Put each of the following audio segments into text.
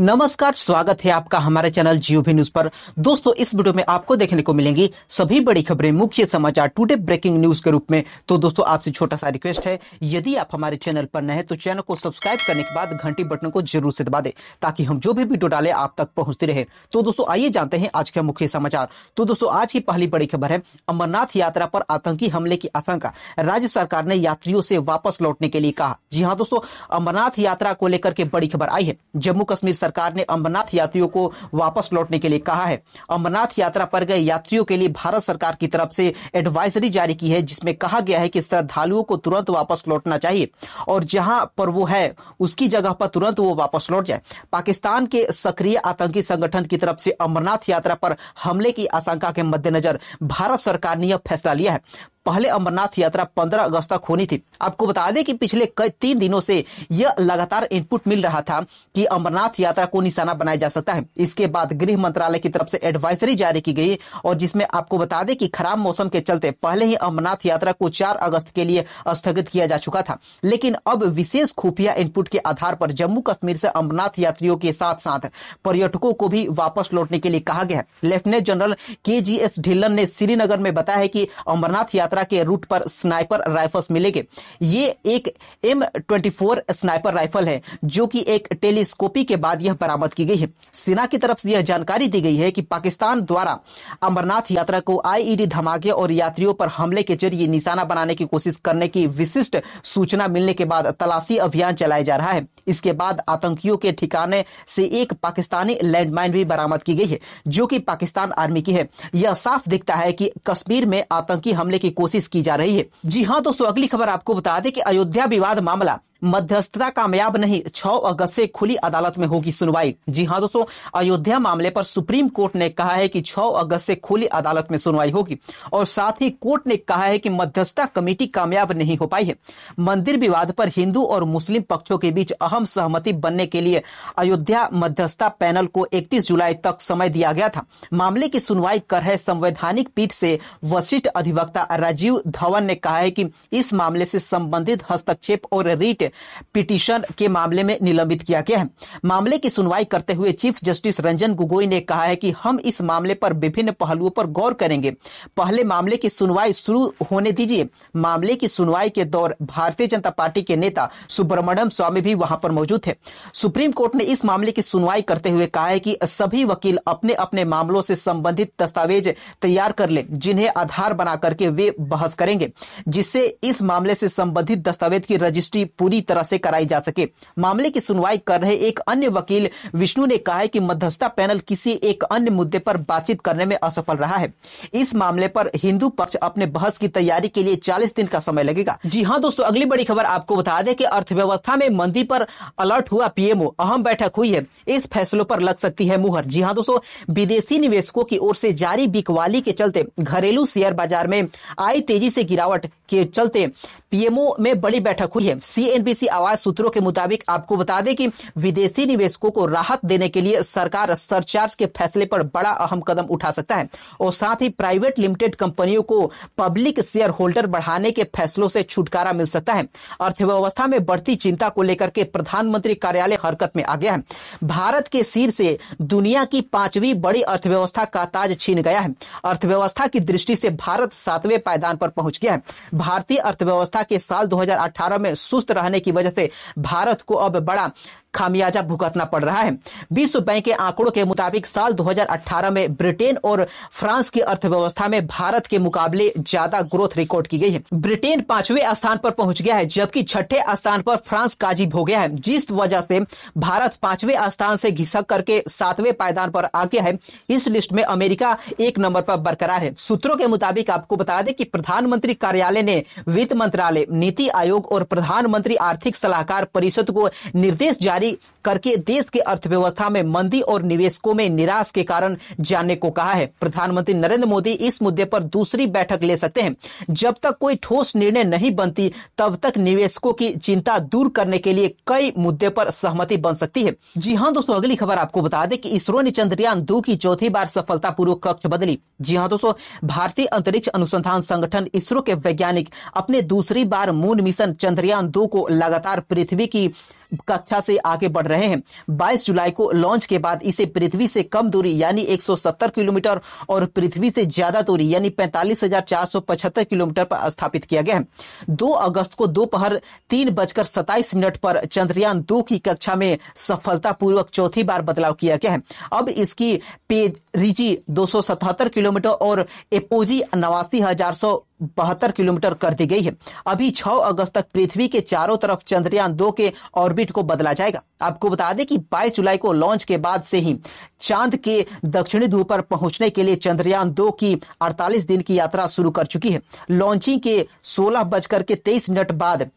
नमस्कार, स्वागत है आपका हमारे चैनल जियो न्यूज पर। दोस्तों, इस वीडियो में आपको देखने को मिलेंगी सभी बड़ी खबरें, मुख्य समाचार, टुडे ब्रेकिंग न्यूज के रूप में। तो दोस्तों, आपसे छोटा सा रिक्वेस्ट है, यदि आप हमारे चैनल पर नए हैं तो चैनल को सब्सक्राइब करने के बाद घंटी बटन को जरूर से दबा दे, ताकि हम जो भी वीडियो डाले आप तक पहुंचते रहे। तो दोस्तों, आइए जानते हैं आज के मुख्य समाचार। तो दोस्तों, आज की पहली बड़ी खबर है अमरनाथ यात्रा पर आतंकी हमले की आशंका, राज्य सरकार ने यात्रियों से वापस लौटने के लिए कहा। जी हाँ दोस्तों, अमरनाथ यात्रा को लेकर के बड़ी खबर आई है। जम्मू कश्मीर सरकार ने अमरनाथ यात्रियों को वापस लौटने के लिए कहा है। अमरनाथ यात्रा पर गए यात्रियों के लिए भारत सरकार की तरफ से एडवाइजरी जारी की है, जिसमें कहा गया है कि श्रद्धालुओं को तुरंत वापस लौटना चाहिए और जहां पर वो है उसकी जगह पर तुरंत वो वापस लौट जाए। पाकिस्तान के सक्रिय आतंकी संगठन की तरफ से अमरनाथ यात्रा पर हमले की आशंका के मद्देनजर भारत सरकार ने यह फैसला लिया है। पहले अमरनाथ यात्रा 15 अगस्त तक होनी थी। आपको बता दें कि पिछले कई 3 दिनों से यह लगातार इनपुट मिल रहा था कि अमरनाथ यात्रा को निशाना बनाया जा सकता है। इसके बाद गृह मंत्रालय की तरफ से एडवाइजरी जारी की गई और जिसमें आपको बता दें कि खराब मौसम के चलते पहले ही अमरनाथ यात्रा को 4 अगस्त के लिए स्थगित किया जा चुका था, लेकिन अब विशेष खुफिया इनपुट के आधार पर जम्मू कश्मीर से अमरनाथ यात्रियों के साथ साथ पर्यटकों को भी वापस लौटने के लिए कहा गया है। लेफ्टिनेंट जनरल KGS ढिल्लन ने श्रीनगर में बताया है कि अमरनाथ यात्रा के रूट पर स्नाइपर राइफल्स मिलेंगे। ये एक M24 स्नाइपर राइफल है, जो कि एक टेलीस्कोपी के बाद यह बरामद की गई है। सेना की तरफ से यह जानकारी दी गई है कि पाकिस्तान द्वारा अमरनाथ यात्रा को IED धमाके और यात्रियों पर हमले के जरिए निशाना बनाने की कोशिश करने की विशिष्ट सूचना मिलने के बाद तलाशी अभियान चलाया जा रहा है। इसके बाद आतंकियों के ठिकाने से एक पाकिस्तानी लैंडमाइन भी बरामद की गई है, जो कि पाकिस्तान आर्मी की है। यह साफ दिखता है कि कश्मीर में आतंकी हमले की कोशिश की जा रही है। जी हाँ दोस्तों, अगली खबर आपको बता दें कि अयोध्या विवाद मामला मध्यस्थता कामयाब नहीं, 6 अगस्त से खुली अदालत में होगी सुनवाई। जी हाँ दोस्तों, अयोध्या मामले पर सुप्रीम कोर्ट ने कहा है कि 6 अगस्त से खुली अदालत में सुनवाई होगी और साथ ही कोर्ट ने कहा है कि मध्यस्थता कमेटी कामयाब नहीं हो पाई है। मंदिर विवाद पर हिंदू और मुस्लिम पक्षों के बीच अहम सहमति बनने के लिए अयोध्या मध्यस्थता पैनल को 31 जुलाई तक समय दिया गया था। मामले की सुनवाई कर रहे संवैधानिक पीठ से वरिष्ठ अधिवक्ता राजीव धवन ने कहा है कि इस मामले से संबंधित हस्तक्षेप और रीट पिटीशन के मामले में निलंबित किया गया है। मामले की सुनवाई करते हुए चीफ जस्टिस रंजन गोगोई ने कहा है कि हम इस मामले पर विभिन्न पहलुओं पर गौर करेंगे, पहले मामले की सुनवाई शुरू होने दीजिए। मामले की सुनवाई के दौरान भारतीय जनता पार्टी के नेता सुब्रमण्यम स्वामी भी वहां पर मौजूद थे। सुप्रीम कोर्ट ने इस मामले की सुनवाई करते हुए कहा है कि सभी वकील अपने अपने मामलों से संबंधित दस्तावेज तैयार कर ले, जिन्हें आधार बना करके वे बहस करेंगे, जिससे इस मामले से संबंधित दस्तावेज की रजिस्ट्री पूरी तरह से कराई जा सके। मामले की सुनवाई कर रहे एक अन्य वकील विष्णु ने कहा है कि मध्यस्थता पैनल किसी एक अन्य मुद्दे पर बातचीत करने में असफल रहा है। इस मामले पर हिंदू पक्ष अपने बहस की तैयारी के लिए 40 दिन का समय लगेगा। जी हां दोस्तों, अगली बड़ी खबर आपको बता दें कि अर्थव्यवस्था में मंदी पर अलर्ट हुआ PMO, अहम बैठक हुई है, इस फैसलों पर लग सकती है मुहर। जी हां दोस्तों, विदेशी निवेशकों की ओर से जारी बिकवाली के चलते घरेलू शेयर बाजार में आई तेजी से गिरावट के चलते PMO में बड़ी बैठक हुई है। CNBC आवाज सूत्रों के मुताबिक आपको बता दें कि विदेशी निवेशकों को राहत देने के लिए सरकार सरचार्ज के फैसले पर बड़ा अहम कदम उठा सकता है और साथ ही प्राइवेट लिमिटेड कंपनियों को पब्लिक शेयर होल्डर बढ़ाने के फैसलों से छुटकारा मिल सकता है। अर्थव्यवस्था में बढ़ती चिंता को लेकर के प्रधानमंत्री कार्यालय हरकत में आ गया है। भारत के सिर से दुनिया की 5वीं बड़ी अर्थव्यवस्था का ताज छीन गया है। अर्थव्यवस्था की दृष्टि से भारत 7वें पायदान पर पहुंच गया है। भारतीय अर्थव्यवस्था के साल 2018 में सुस्त रहने की वजह से भारत को अब बड़ा खामियाजा भुगतना पड़ रहा है। विश्व बैंक के आंकड़ों के मुताबिक साल 2018 में ब्रिटेन और फ्रांस की अर्थव्यवस्था में भारत के मुकाबले ज्यादा ग्रोथ रिकॉर्ड की गई है। ब्रिटेन 5वें स्थान पर पहुंच गया है, जबकि 6ठे स्थान पर फ्रांस काजिब हो गया है, जिस वजह से भारत 5वें स्थान से घिसक करके 7वें पायदान पर आ गया है। इस लिस्ट में अमेरिका 1 नंबर पर बरकरार है। सूत्रों के मुताबिक आपको बता दें कि प्रधानमंत्री कार्यालय ने वित्त मंत्रालय, नीति आयोग और प्रधानमंत्री आर्थिक सलाहकार परिषद को निर्देश जारी करके देश के अर्थव्यवस्था में मंदी और निवेशकों में निराश के कारण जानने को कहा है। प्रधानमंत्री नरेंद्र मोदी इस मुद्दे पर दूसरी बैठक ले सकते हैं। जब तक कोई ठोस निर्णय नहीं बनती, तब तक निवेशकों की चिंता दूर करने के लिए कई मुद्दे पर सहमति बन सकती है। जी हां दोस्तों, अगली खबर आपको बता दें कि इसरो ने चंद्रयान 2 की 4थी बार सफलतापूर्वक कक्ष बदली। जी हां दोस्तों, भारतीय अंतरिक्ष अनुसंधान संगठन ISRO के वैज्ञानिक अपने दूसरी बार मून मिशन चंद्रयान 2 को लगातार पृथ्वी की कक्षा से आगे बढ़ रहे हैं। 22 जुलाई को लॉन्च के बाद इसे पृथ्वी से कम दूरी यानी 170 किलोमीटर और पृथ्वी से ज्यादा दूरी यानी 45,475 किलोमीटर पर स्थापित किया गया है। 2 अगस्त को दोपहर 3:27 पर चंद्रयान 2 की कक्षा में सफलतापूर्वक चौथी बार बदलाव किया गया है। अब इसकी पेरिजी 277 किलोमीटर और एपोजी 89,072 किलोमीटर कर दी गई है। अभी 6 अगस्त तक पृथ्वी के चारों तरफ चंद्रयान 2 के ऑर्बिट को बदला जाएगा। आपको बता दें कि 22 जुलाई को लॉन्च के बाद से ही चांद के दक्षिणी ध्रुव पर पहुंचने के लिए चंद्रयान 2 की 48 दिन की यात्रा शुरू कर चुकी है। लॉन्चिंग के 16:23 बाद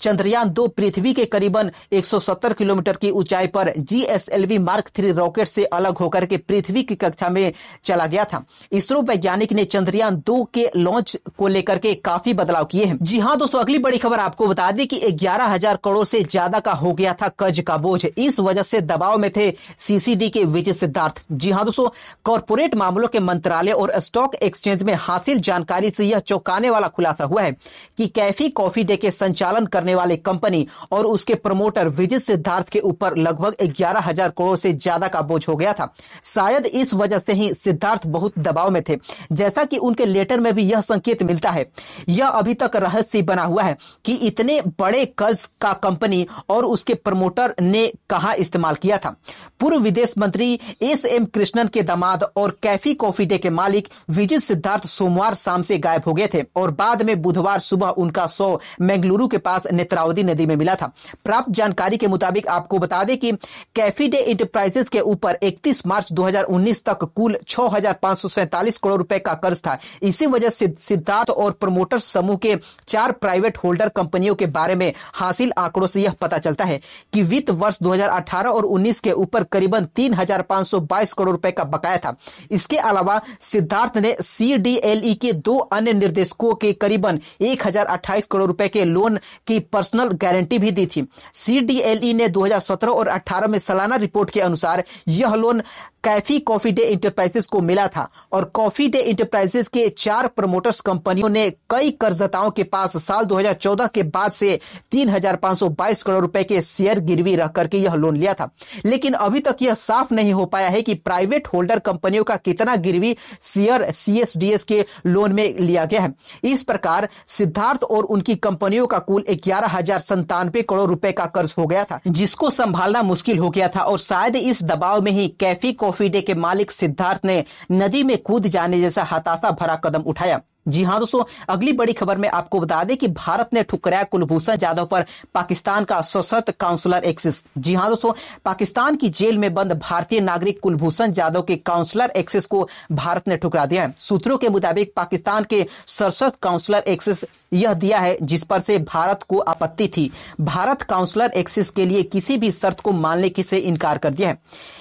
चंद्रयान 2 पृथ्वी के करीबन 170 किलोमीटर की ऊंचाई पर जीएसएलवी मार्क 3 रॉकेट से अलग होकर के पृथ्वी की कक्षा में चला गया था। इसरो वैज्ञानिक ने चंद्रयान 2 के लॉन्च को लेकर के काफी बदलाव किए हैं। जी हां दोस्तों, अगली बड़ी खबर आपको बता दें कि 11,000 करोड़ से ज्यादा का हो गया था कर्ज का बोझ। इस वजह से दबाव में थे सीसीडी के विजय सिद्धार्थ। जी हां दोस्तों, कॉर्पोरेट मामलों के मंत्रालय और स्टॉक एक्सचेंज में हासिल जानकारी से यह चौंकाने वाला खुलासा हुआ है कि कैफे कॉफी डे के संचालन करने वाले कंपनी और उसके प्रमोटर विजय सिद्धार्थ के ऊपर लगभग 11,000 करोड़ से ज्यादा का बोझ हो गया था। शायद इस वजह से ही सिद्धार्थ बहुत दबाव में थे, जैसा कि उनके लेटर में भी यह संकेत मिलता है। यह अभी तक रहस्य बना हुआ है कि इतने बड़े कर्ज का कंपनी और उसके प्रमोटर ने कहां इस्तेमाल किया था। पूर्व विदेश मंत्री एसएम कृष्णन के दामाद और कैफे कॉफी डे के मालिक विजय सिद्धार्थ सोमवार शाम से गायब हो गए थे और बाद में बुधवार सुबह उनका शव मंगलुरु के पास नेत्रावती नदी में मिला था। प्राप्त जानकारी के मुताबिक आपको बता दें कि कैफे डे इंटरप्राइजेस के ऊपर 31 मार्च 2019 तक कुल 6,547 करोड़ रुपए का कर्ज था। इसी वजह से सिद्धार्थ और प्रमोटर समूह के 4 प्राइवेट होल्डर कंपनियों के बारे में हासिल आंकड़ों से यह पता चलता है कि वित्त वर्ष 2018 और 19 के ऊपर करीबन 3,522 करोड़ रुपए का बकाया था। इसके अलावा सिद्धार्थ ने CDLE के 2 अन्य निर्देशकों के करीबन 1,028 करोड़ रुपए के लोन की पर्सनल गारंटी भी दी थी। CDLE ने 2017 और 18 में सालाना रिपोर्ट के अनुसार यह loan Cafe Coffee Day Enterprises को मिला था और कॉफी डे इंटरप्राइजेस के 4 प्रमोटर्स कंपनियों ने कई कर्जदाताओं के पास साल 2014 के बाद से 3,522 करोड़ रुपए के शेयर गिरवी रख करके यह लोन लिया था। लेकिन अभी तक यह साफ नहीं हो पाया है कि प्राइवेट होल्डर कंपनियों का कितना गिरवी शेयर CSDS के लोन में लिया गया है। इस प्रकार सिद्धार्थ और उनकी कंपनियों का कुल 11,097 करोड़ रुपए का कर्ज हो गया था, जिसको संभालना मुश्किल हो गया था। और शायद इस दबाव में ही कैफे कॉफी डे के मालिक सिद्धार्थ ने नदी में कूद जाने जैसा हताशा भरा कदम उठाया। जी हां दोस्तों, अगली बड़ी खबर में आपको बता दें कि भारत ने ठुकराया कुलभूषण जाधव पर पाकिस्तान का सशर्त काउंसलर एक्सेस। जी हां दोस्तों, पाकिस्तान की जेल में बंद भारतीय नागरिक कुलभूषण जाधव के काउंसलर एक्सेस को भारत ने ठुकरा दिया है। सूत्रों के मुताबिक पाकिस्तान के सशर्त काउंसलर एक्सेस यह दिया है जिस पर से भारत को आपत्ति थी। भारत काउंसलर एक्सेस के लिए किसी भी शर्त को मानने से इनकार कर दिया है।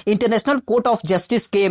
इंटरनेशनल कोर्ट ऑफ जस्टिस के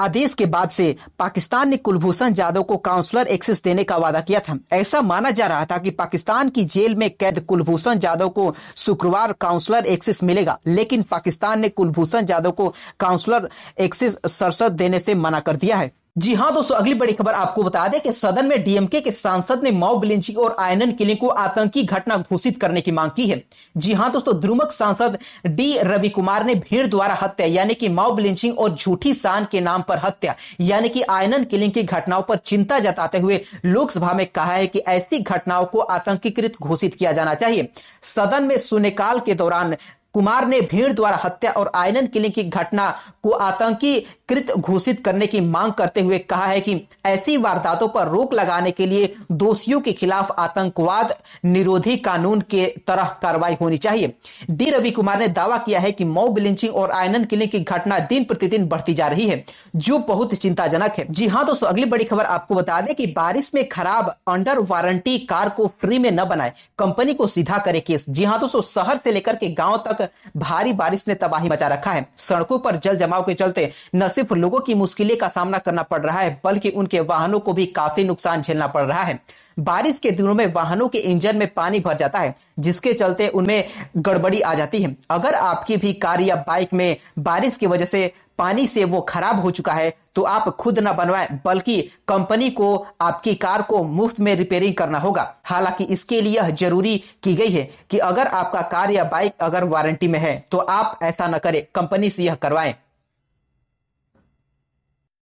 आदेश के बाद से पाकिस्तान ने कुलभूषण जाधव को काउंसलर एक्सेस देने का वादा किया था। ऐसा माना जा रहा था कि पाकिस्तान की जेल में कैद कुलभूषण जाधव को शुक्रवार काउंसलर एक्सेस मिलेगा, लेकिन पाकिस्तान ने कुलभूषण जाधव को काउंसलर एक्सेस सशर्त देने से मना कर दिया है। जी हां दोस्तों, अगली बड़ी खबर आपको बता दें कि सदन में डीएमके के सांसद ने मॉब लिंचिंग और आयरन किलिंग को आतंकी घटना घोषित करने की मांग की है। जी हां दोस्तों, द्रुमक सांसद डी रवि कुमार ने भीड़ द्वारा हत्या यानी कि मॉब लिंचिंग और झूठी शान के नाम पर हत्या यानी कि आयरन किलिंग की घटनाओं पर चिंता जताते हुए लोकसभा में कहा है कि ऐसी घटनाओं को आतंकीकृत घोषित किया जाना चाहिए। सदन में शून्यकाल के दौरान कुमार ने भीड़ द्वारा हत्या और आयरन किलिंग की घटना को आतंकी कृत घोषित करने की मांग करते हुए कहा है कि ऐसी वारदातों पर रोक लगाने के लिए दोषियों के खिलाफ आतंकवाद निरोधी कानून के तरह कार्रवाई होनी चाहिए। डी रवि कुमार ने दावा किया है कि मॉब लिंचिंग और आयरन किलिंग की घटना दिन प्रतिदिन बढ़ती जा रही है, जो बहुत चिंताजनक है। जी हां दोस्तों, अगली बड़ी खबर आपको बता दें कि बारिश में खराब अंडर वारंटी कार को फ्री में न बनाए, कंपनी को सीधा करे केस। जी हां दोस्तों, शहर से लेकर के गाँव तक भारी बारिश ने तबाही मचा रखा है। सड़कों पर जल जमाव के चलते न सिर्फ लोगों की मुश्किलें का सामना करना पड़ रहा है, बल्कि उनके वाहनों को भी काफी नुकसान झेलना पड़ रहा है। बारिश के दिनों में वाहनों के इंजन में पानी भर जाता है, जिसके चलते उनमें गड़बड़ी आ जाती है। अगर आपकी भी कार या बाइक में बारिश की वजह से पानी से वो खराब हो चुका है तो आप खुद ना बनवाएं, बल्कि कंपनी को आपकी कार को मुफ्त में रिपेयरिंग करना होगा। हालांकि इसके लिए यह जरूरी की गई है कि अगर आपका कार या बाइक अगर वारंटी में है तो आप ऐसा न करें, कंपनी से यह करवाएं।